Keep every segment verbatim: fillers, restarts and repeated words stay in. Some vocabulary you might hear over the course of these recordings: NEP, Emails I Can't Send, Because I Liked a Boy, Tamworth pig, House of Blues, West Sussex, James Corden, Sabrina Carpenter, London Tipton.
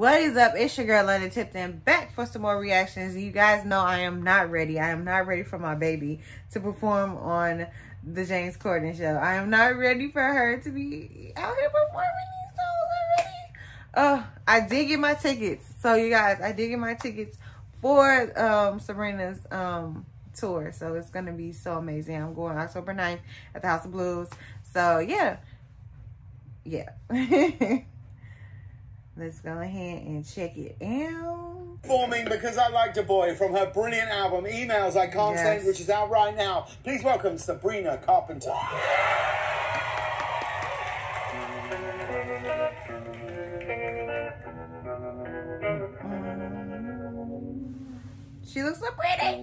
What is up? It's your girl London Tipton, back for some more reactions. You guys know I am not ready. I am not ready for my baby to perform on the James Corden show. I am not ready for her to be out here performing these songs already. Oh, I did get my tickets. So you guys, I did get my tickets for um, Sabrina's um, tour. So it's going to be so amazing. I'm going October ninth at the House of Blues. So yeah. Yeah. Let's go ahead and check it out. Performing Because I Liked a Boy from her brilliant album, Emails I Can't yes. Send, which is out right now. Please welcome Sabrina Carpenter. She looks so pretty.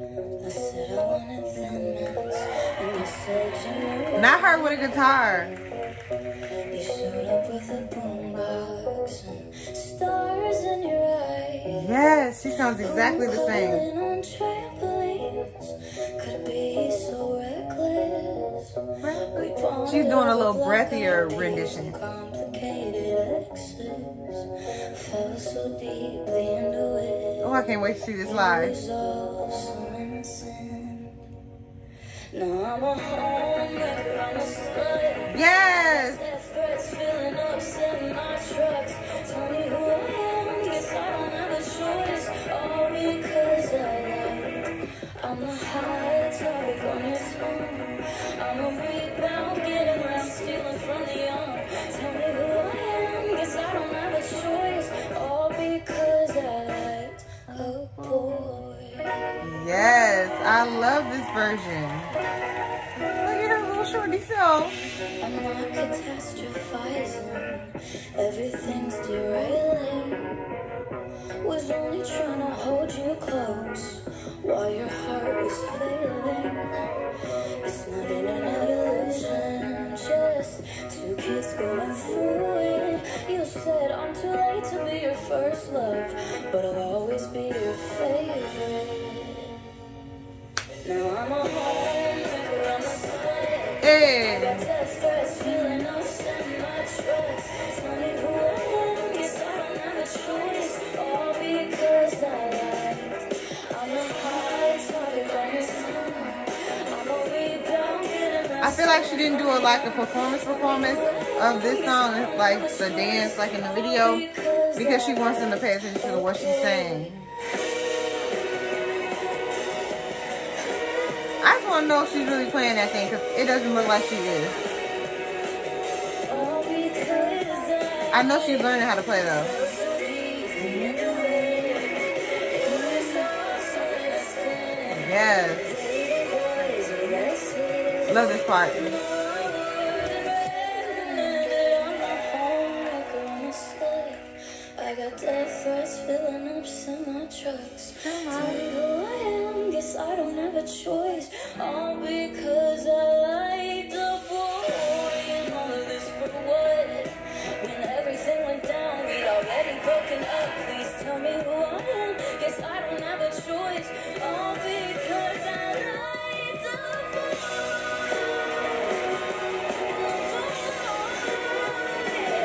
Not her with a guitar. You showed up with a boombox and stars in your eyes. Yes, she sounds exactly the same. On could be so reckless. She's doing a little breathier rendition. Oh, I can't wait to see this live. Yes. Yes, I love this version. Look at her little shorty self. I'm not catastrophizing. Everything's derailing. Was only trying to hold you close while your heart was failing. It's not in an illusion, just two kids going through it. You said I'm too late to be your first love, but I'll always be your favorite. Now I'm a home maker, I'm a slave. Hey. I got first feeling I'll send my trust. Tell me who I am, guess I don't have a choice. All because I lied. I'm a high target on this time. I'm a rebound getting. I feel like she didn't do a, like a performance performance of this song, like the dance, like in the video, because she wants them to pay attention to what she's saying. I don't know if she's really playing that thing, because it doesn't look like she is. I know she's learning how to play though. Yes. Love this part. I got that first filling up some my trucks. I don't have a choice, all because I like the boy and all of this for what? When everything went down, we'd already broken up. Please tell me who I am. Guess I don't have a choice, all because I like the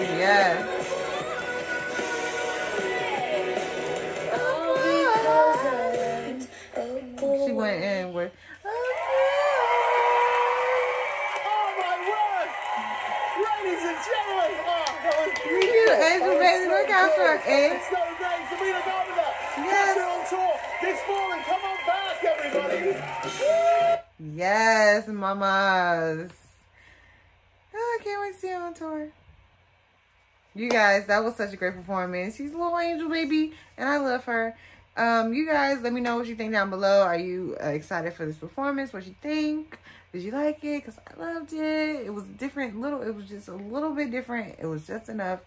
boy. Yeah. It's so great to be the governor. Yes. On tour this fall and come on back, everybody. Yes, mamas. Oh, I can't wait to see her on tour. You guys, that was such a great performance. She's a little angel baby, and I love her. Um, you guys, let me know what you think down below. Are you uh, excited for this performance? What you think? Did you like it? Because I loved it. It was different, little. It was just a little bit different. It was just enough.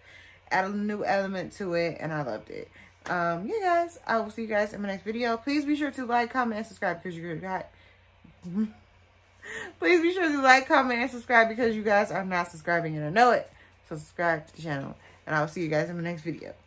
Add a new element to it, and I loved it. Um, yeah, guys, I will see you guys in my next video. Please be sure to like, comment, and subscribe because you got. Please be sure to like, comment, and subscribe because you guys are not subscribing and I know it. So subscribe to the channel, and I will see you guys in my next video.